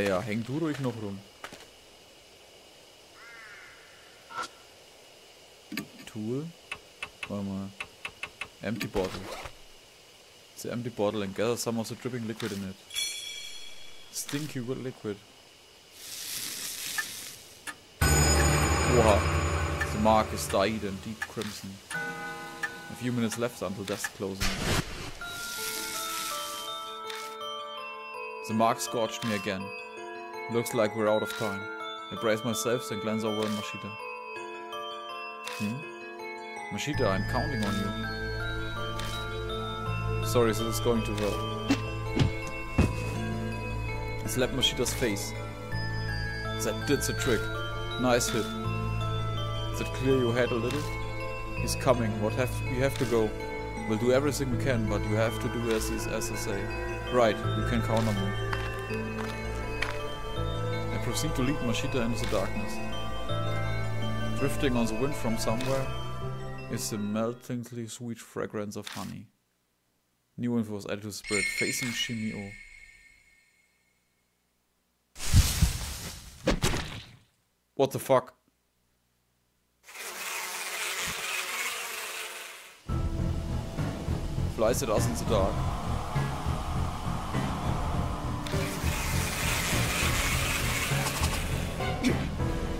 Ja, häng du ruhig noch rum. Tool. Warte mal. Empty bottle. It's an empty bottle and gather some of the dripping liquid in it. Stinky wood liquid. Wow. The mark is dyed in deep crimson. A few minutes left until dusk closing. The mark scorched me again. Looks like we're out of time. I brace myself and glance over at Mashita. Mashita, I'm counting on you. Sorry, this is going to hurt. I slapped Mashita's face. That did the trick. Nice hit. Does that clear your head a little? He's coming. We have to go. We'll do everything we can, but you have to do as I say. Right, you can count on me. I proceed to lead Mashita into the darkness. Drifting on the wind from somewhere is the meltingly sweet fragrance of honey. New info was added to the spirit. Facing Shimi-O. What the fuck? Flies at us in the dark.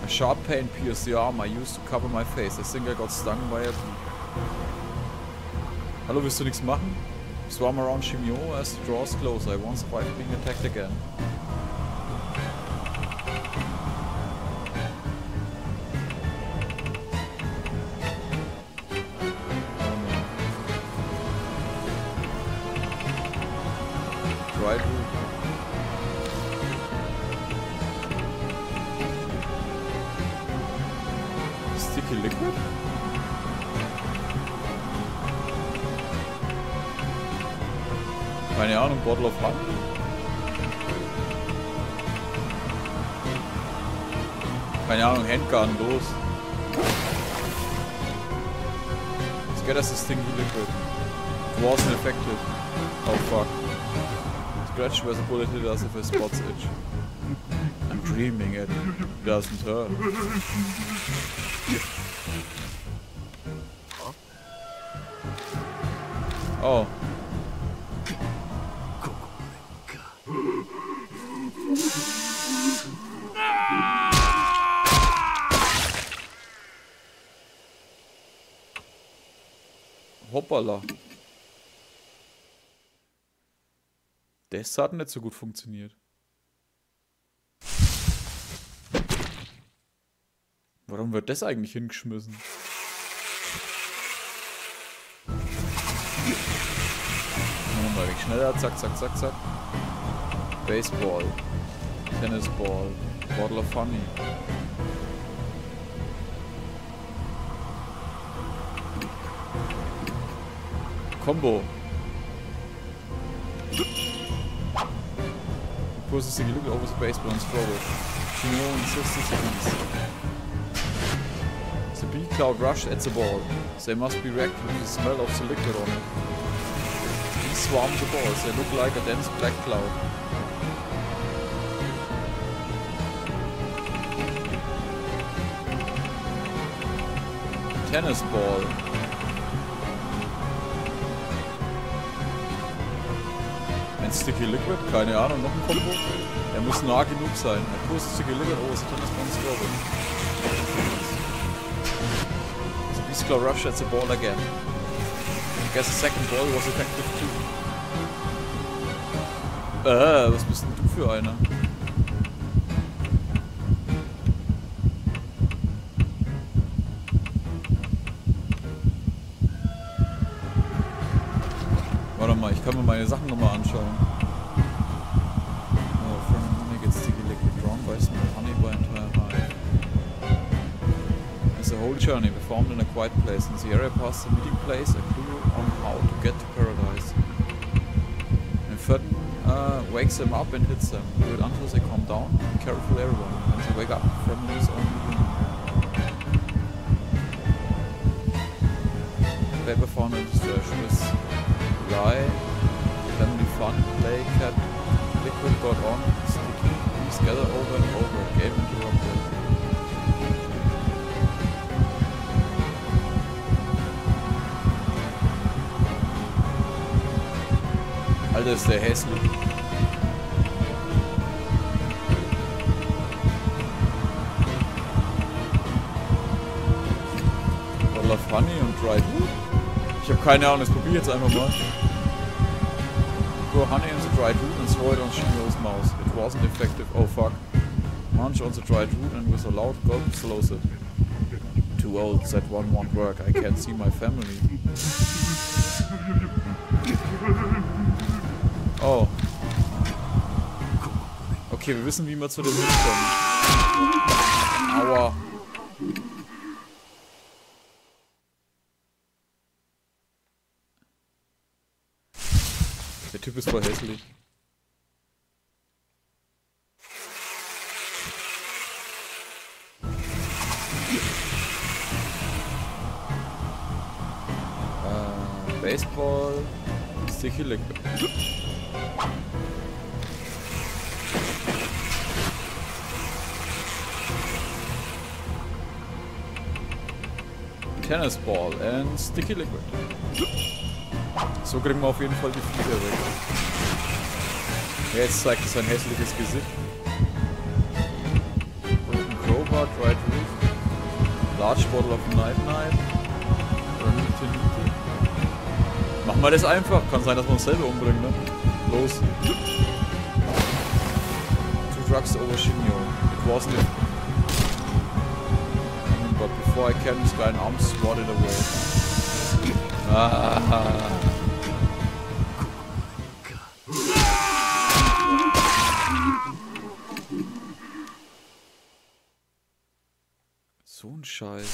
A sharp pain pierced the arm I used to cover my face. I think I got stung by a bee. Hallo, willst du nichts machen? Swarm around Shimi-O as the draws close. I once survived being attacked again. Sticky liquid? Keine Ahnung, Bottle of Honey? Keine Ahnung, Handgun, los! Let's get us a stinky liquid. It wasn't effective. Oh fuck. Scratch where the bullet hit us if his spots itch. I'm dreaming it. It doesn't hurt. Oh. Hoppala. Das hat nicht so gut funktioniert. Warum wird das eigentlich hingeschmissen? Nochmal weg schneller. Zack, zack, zack, zack. Baseball. Tennisball. Bottle of Honey. Combo. Pushes the liquid over the baseball and throws it. Shimi-O insists it happens. The bee cloud rushed at the ball. They must be reacting to the smell of the liquid on it. Bees swarm the balls. They look like a dense black cloud. Tennis ball. Sticky Liquid? Keine Ahnung, noch ein Combo? Er muss nah genug sein. Er pusht Sticky Liquid, oh, so das ganz global. The Beast Claw rushed at the ball again. I guess the second ball was effective too. Was bist denn du für einer? Warte mal, ich kann mir meine Sachen nochmal anschauen. Oh, from honey gets sticky liquid drawn by some honey by entire hive. As a whole journey, we formed in a quiet place. In the area past the meeting place, a clue on how to get to paradise. And third, wakes them up and hits them. Do it until they calm down. Be careful everyone. And they wake up from his own dream. Paper found in distraction with family fun, play, cat, liquid got on, sticky, Just gather over and over again to drop them. Alter, ist der hässlich. Voller Funny und Dry Wood? Ich hab keine Ahnung, das probier jetzt einfach mal. Honey on the dried root and throw it on Shimi-O's mouth. It wasn't effective. Oh fuck. Munch on the dried root and with a loud gulp slows it. Too old, that one won't work. I can't see my family. Oh. Okay, wir wissen, wie wir zu dem hinkommen. Aua. Der Typ ist voll hässlich. Baseball. Sicherlich. Tennis Ball and Sticky Liquid. So kriegen wir auf jeden Fall die Flieger weg. Jetzt zeigt es ein hässliches Gesicht. Broken Crowbar, Dried Roof, Large Bottle of Night Night. Machen wir das einfach. Kann sein, dass wir uns selber umbringen, ne? Los. 2 drugs over Shimi-O. It wasn't it. But before I can, this guy in arms swatted away. Ah. So ein Scheiß.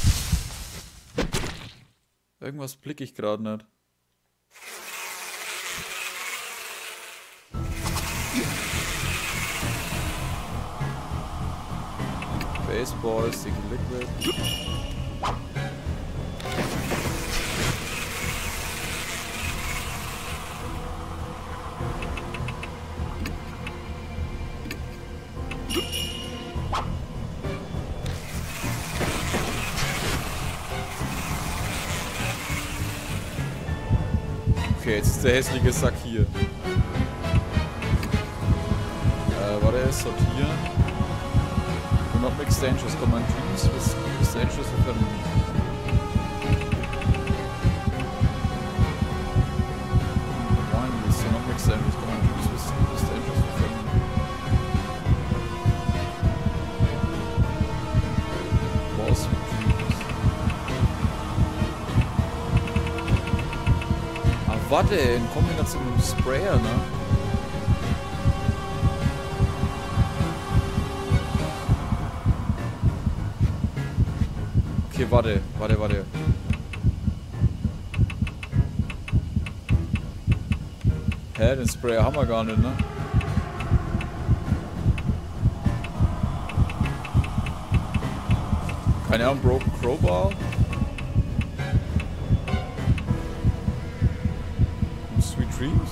Irgendwas blicke ich gerade nicht. Baseball, Sticky Liquid. Okay, jetzt ist der hässliche Sack hier. Warte, sortieren. Do not mix dangerous command dreams with dangerous family. Wine list, do not mix dangerous command dreams with dangerous family. Balls dreams. Ah, warte, in Kombination mit dem Sprayer, ne? Okay, warte. Hä, den Sprayer haben wir gar nicht, ne? Keine Ahnung, Broken Crowbar? Sweet Dreams?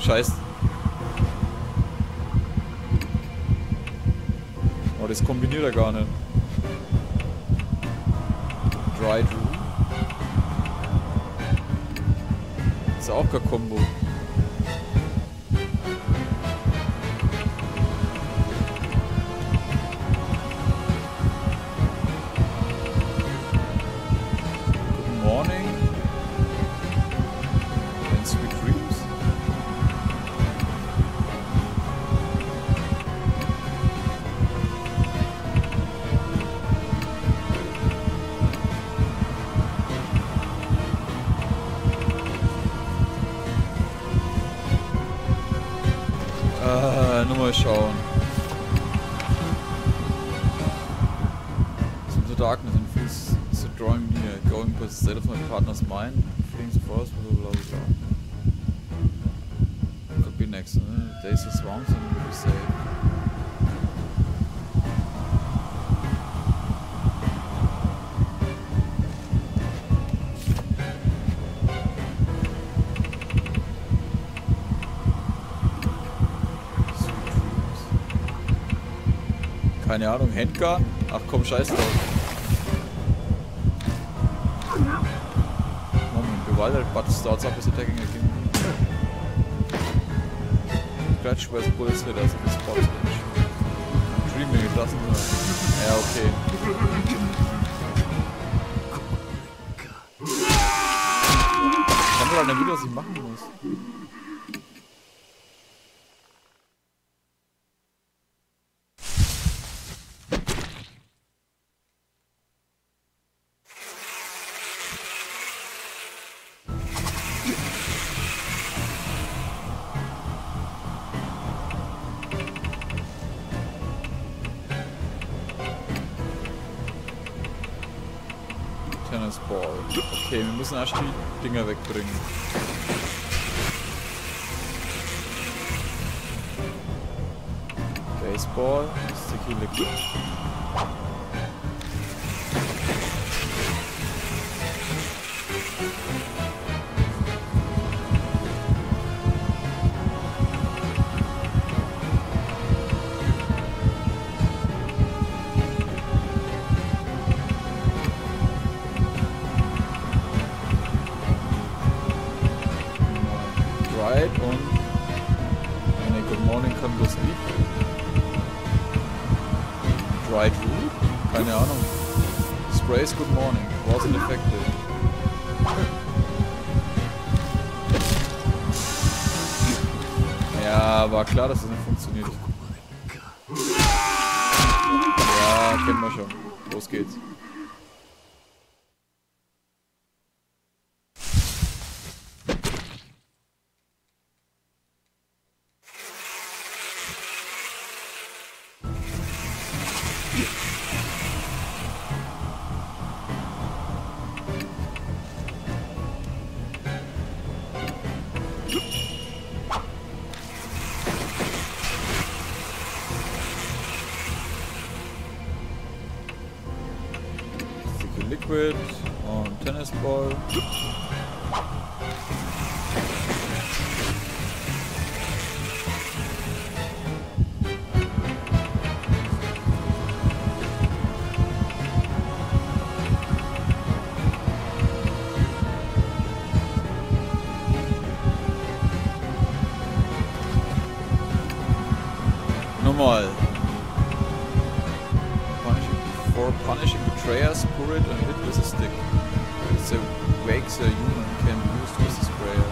Scheiße. Oh, das kombiniert er gar nicht. Dried Room. Ist auch kein Kombo. Good Morning. And Sweet Dreams. Nur mal schauen. The darkness and feels so drawing near, going past the state of my partner's mind, feelings forced, blah blah blah. Could be next, ne? Days are swamps and we'll be safe. keine Ahnung, Henker? Ach komm, scheiß drauf. Bewaldet, but starts up is attacking again. Scratch with Pulse Hitter, also das Spot Switch. Dreaming, it doesn't matter. Ja, okay. Ich kann mir doch nicht wieder, was ich machen muss. Okay, wir müssen erst die Dinger wegbringen. Baseball, Sticky Liquid. Good morning, wasn't effective. Ja, war klar, dass das nicht funktioniert. Ja, kennen wir schon. Los geht's. Liquid und Tennisball. Nochmal. For punishing betrayers, pour it and hit with a stick. It's a wakes a human can use with a sprayer.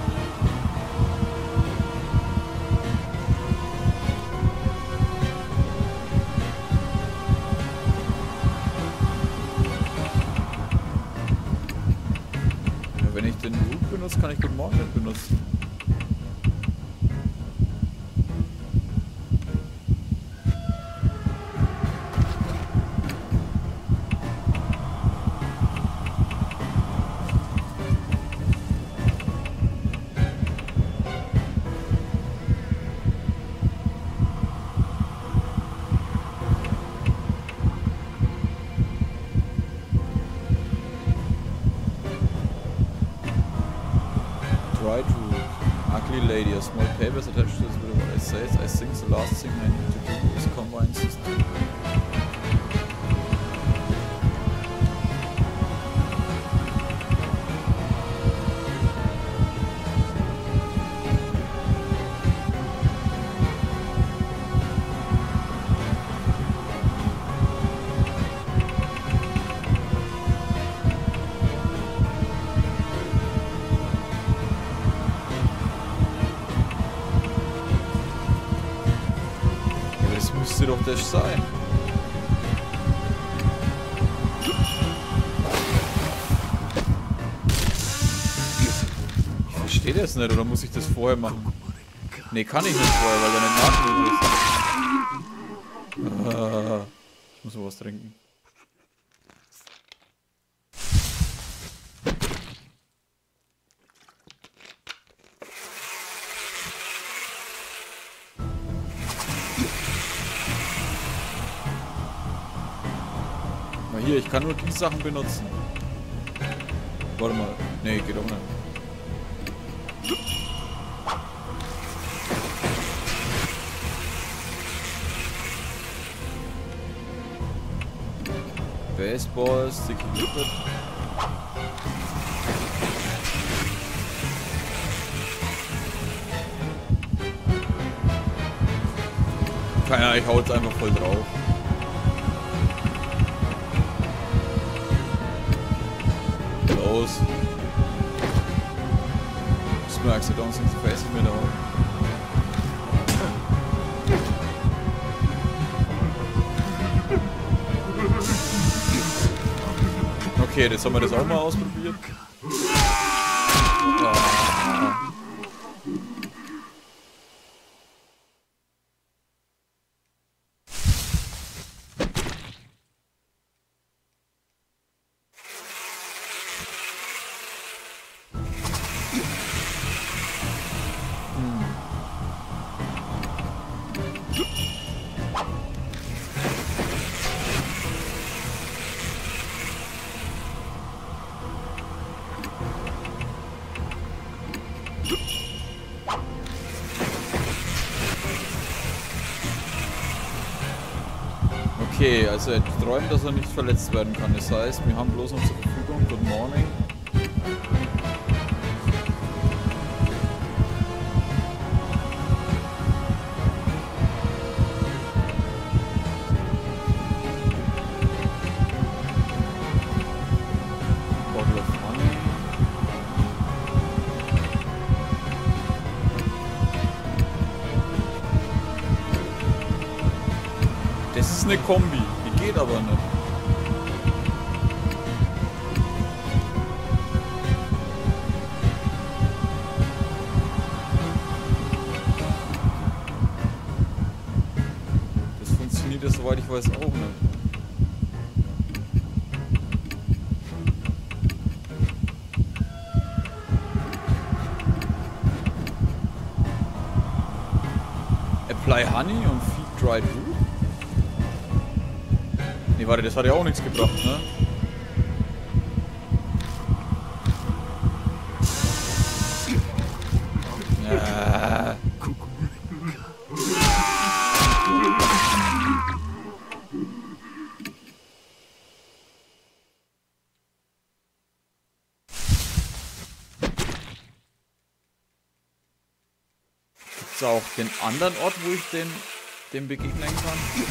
Ja, wenn ich den Root benutze, kann ich den Morgen nicht benutzen. Lady, a small paper is attached to this video. What I say is, I think the last thing I need to do is combine this. Doch das sein. Ich verstehe das nicht, oder muss ich das vorher machen? Ne, kann ich nicht vorher, weil der nicht nachlöst ist. Ich muss mal was trinken. Hier, ich kann nur die Sachen benutzen. Warte mal. Nee, geht auch nicht. Baseballs, die Knüppel. Naja, ich hau jetzt einfach voll drauf. Los. Smacks, I don't think the face of me now. Okay, jetzt haben wir das auch mal ausprobiert. Ah. Okay, also er träumt, dass er nicht verletzt werden kann. Das heißt, wir haben bloß noch zur Verfügung. Good morning. Eine Kombi, die geht aber nicht. Das funktioniert ja, soweit ich weiß, auch nicht. Apply Honey und Feed Dried Root. Nee, warte, das hat ja auch nichts gebracht, ne? Ja. Gibt's auch den anderen Ort, wo ich dem begegnen kann?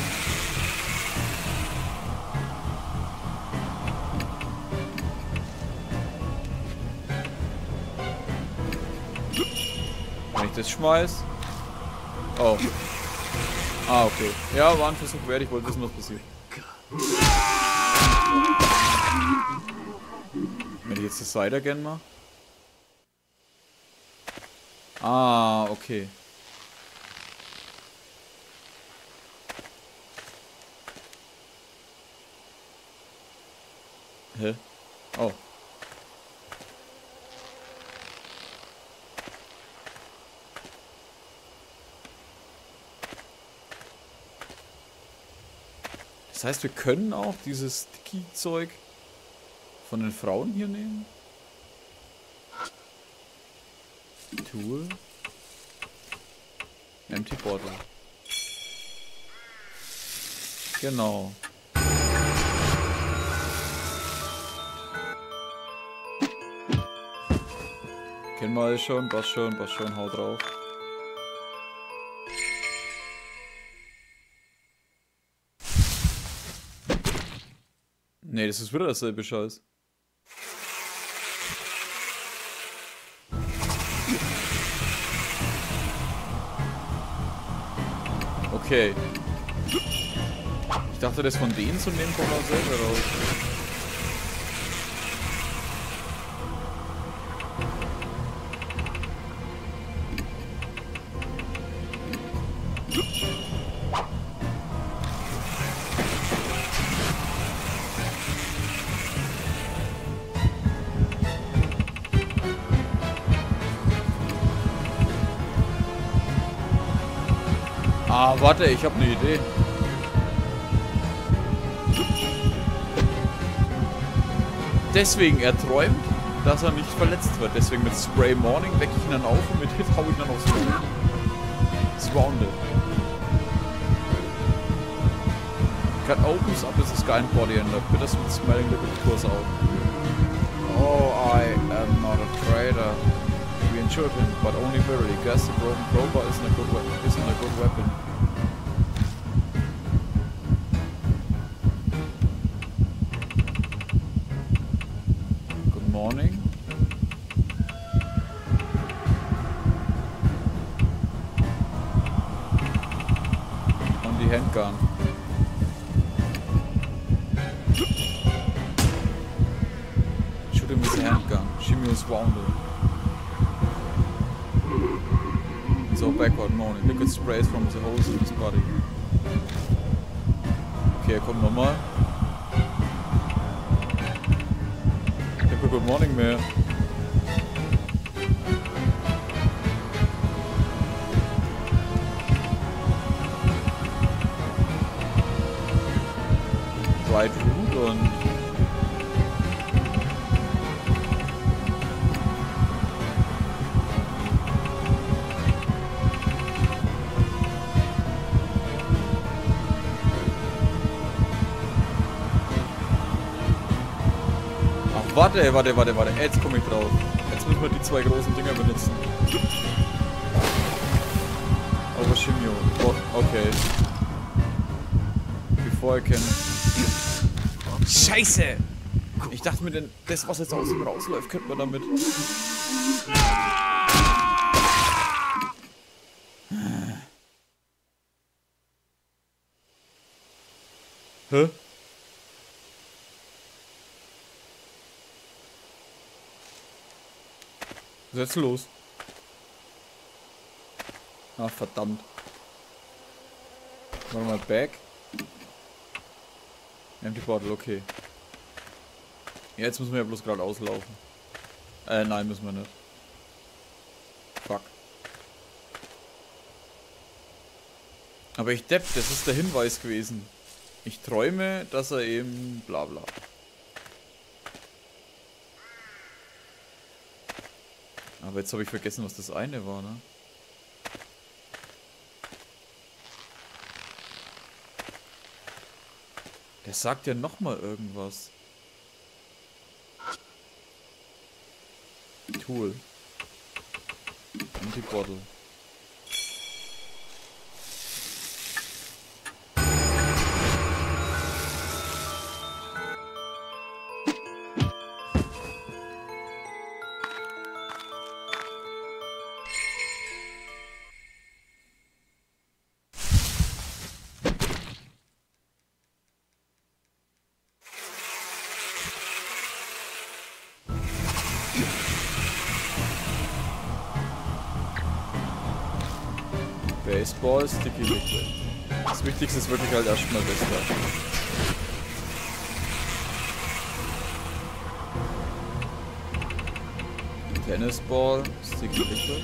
Das schmeiß. Oh. Ah, okay. Ja, war ein Versuch wert. Ich wollte wissen, was passiert. Wenn ich jetzt das Cider gern mache. Ah, okay. Hä? Oh. Das heißt, wir können auch dieses Sticky-Zeug von den Frauen hier nehmen. Tool. Empty Bottle. Genau. Kennen wir alles schon, passt schon, hau drauf. Nee, das ist wieder dasselbe Scheiß. Okay. Ich dachte, das von denen zu nehmen kommt auch selber raus. Ah, warte, ich habe eine Idee. Deswegen, er träumt, dass er nicht verletzt wird. Deswegen mit Spray Morning wecke ich ihn dann auf und mit Hit hau ich ihn dann aufs Boden. Surrounded. Cut opens up is the sky and body and the bitters with smelling the good course out. Oh, I am not a traitor. We insured him, but only barely. Guess the broken crowbar isn't a good weapon. Sprays from the holes in his body. Okay, er kommt nochmal. Ich hab kein Good Morning mehr. Dried Root und Warte. Jetzt komme ich drauf. Jetzt müssen wir die zwei großen Dinger benutzen. Aber Shimi-O. Oh, okay. Bevor ich kenne. Scheiße! Ich dachte mir denn, das was jetzt aus dem rausläuft, könnte man damit. Hä? Setz los. Ah, verdammt. Machen wir mal back. Empty Bottle, okay. Jetzt müssen wir ja bloß gerade auslaufen. Nein, müssen wir nicht. Fuck. Aber ich depp, das ist der Hinweis gewesen. Ich träume, dass er eben bla bla. Aber jetzt habe ich vergessen, was das eine war, ne? Der sagt ja nochmal irgendwas. Tool. Empty Bottle. Baseball, Sticky Liquid. Das Wichtigste ist wirklich halt erstmal Baseball. Tennisball, Sticky Liquid.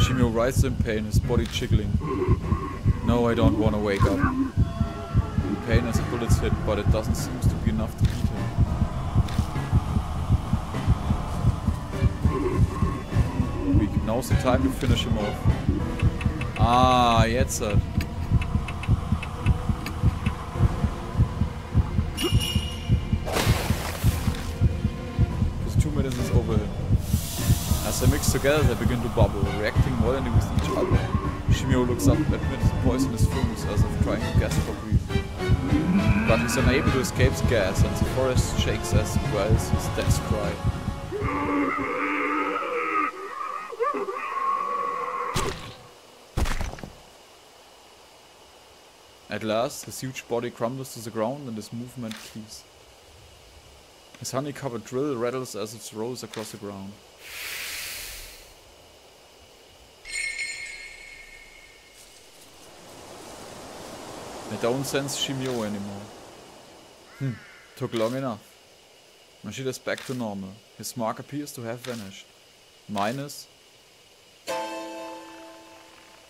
Shimi-O writhes in pain, his body jiggling. No, I don't want to wake up. In pain as the bullets hit, but it doesn't seem to be enough to beat him. Now's the time to finish him off. Ah, jetzt halt. Together they begin to bubble, reacting violently with each other. Shimi-O looks up, admits poisonous fumes as if trying to gasp for breath. But he's unable to escape the gas, and the forest shakes as he wails his death cry. At last, his huge body crumbles to the ground and his movement flees. His honey-covered drill rattles as it rolls across the ground. I don't sense Shimi-O anymore. Took long enough. Mashita's back to normal. His mark appears to have vanished. Mine is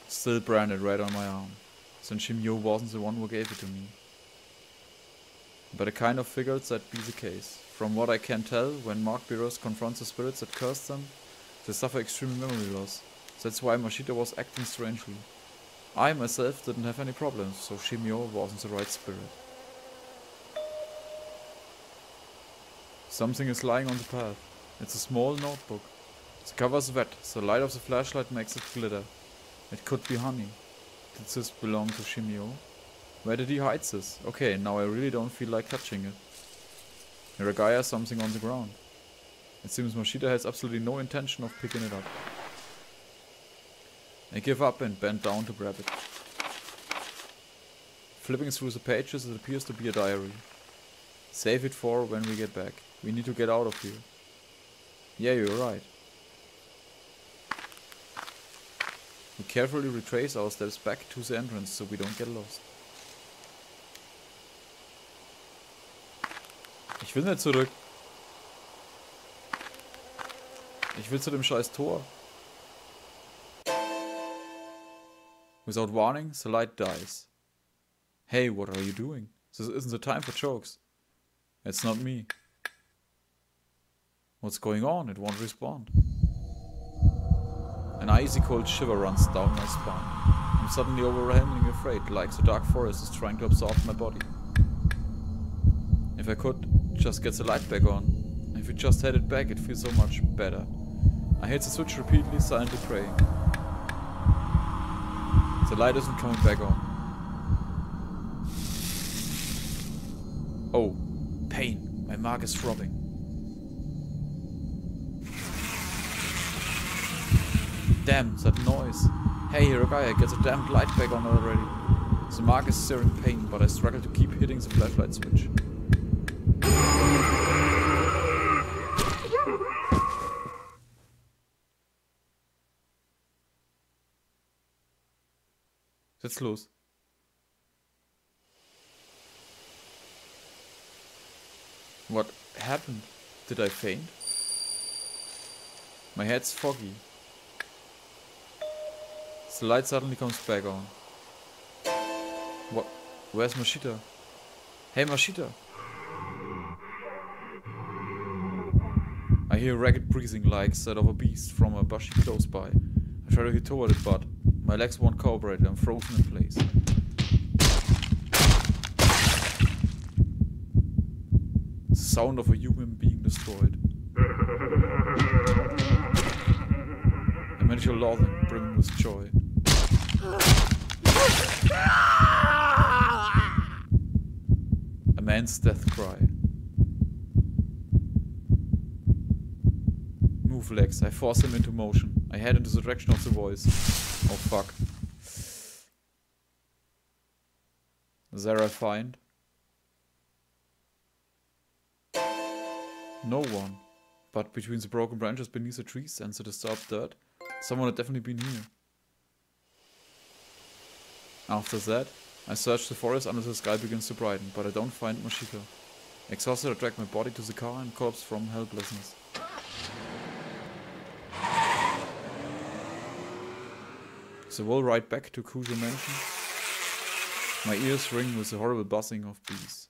still branded right on my arm, since Shimi-O wasn't the one who gave it to me. But I kind of figured that'd be the case. From what I can tell, when Mark Beerus confronts the spirits that curse them, they suffer extreme memory loss. That's why Mashita was acting strangely. I myself didn't have any problems, so Shimi-O wasn't the right spirit. Something is lying on the path. It's a small notebook. The cover's wet, so the light of the flashlight makes it glitter. It could be honey. Did this belong to Shimi-O? Where did he hide this? Okay, now I really don't feel like touching it. Hiragaya has something on the ground. It seems Mashita has absolutely no intention of picking it up. I give up and bend down to grab it. Flipping through the pages, it appears to be a diary. Save it for when we get back. We need to get out of here. Yeah, you're right. We carefully retrace our steps back to the entrance so we don't get lost. Ich will nicht zurück. Ich will zu dem scheiß Tor. Without warning, the light dies. Hey, what are you doing? This isn't the time for jokes. It's not me. What's going on? It won't respond. An icy cold shiver runs down my spine. I'm suddenly overwhelmingly afraid, like the dark forest is trying to absorb my body. If I could just get the light back on. If we just had it back, it feels so much better. I hit the switch repeatedly, silently praying. The light isn't coming back on. Oh, pain. My mark is throbbing. Damn, that noise. Hey, Hiragaya, get the damned light back on already. The mark is searing pain, but I struggle to keep hitting the flashlight switch. Jetzt los. What happened? Did I faint? My head's foggy. The light suddenly comes back on. What? Where's Mashita? Hey, Mashita! I hear ragged breathing like that of a beast from a bushy close by. I try to hit toward it, but my legs won't cooperate and I'm frozen in place. The sound of a human being destroyed. A miniature loathing brimming with joy. A man's death cry. Move legs, I force him into motion. I head into the direction of the voice. Oh fuck. There I find no one. But between the broken branches beneath the trees and the disturbed dirt, someone had definitely been here. After that, I search the forest until the sky begins to brighten, but I don't find Mashita. Exhausted, I drag my body to the car and collapse from helplessness. The wall right back to Kujo Mansion. My ears ring with the horrible buzzing of bees.